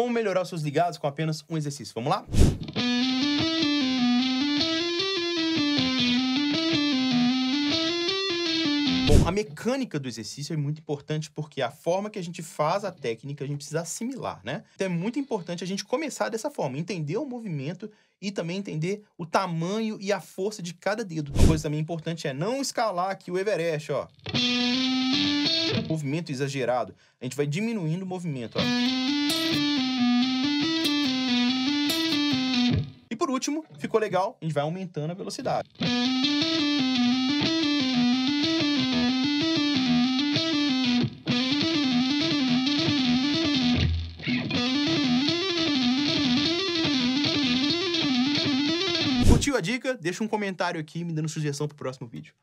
como melhorar os seus ligados com apenas um exercício. Vamos lá? Bom, a mecânica do exercício é muito importante porque a forma que a gente faz a técnica a gente precisa assimilar, né? Então é muito importante a gente começar dessa forma, entender o movimento e também entender o tamanho e a força de cada dedo. Uma coisa também importante é não escalar aqui o Everest, ó. Movimento exagerado. A gente vai diminuindo o movimento, ó. E por último, ficou legal? A gente vai aumentando a velocidade. Curtiu a dica? Deixa um comentário aqui me dando sugestão pro próximo vídeo.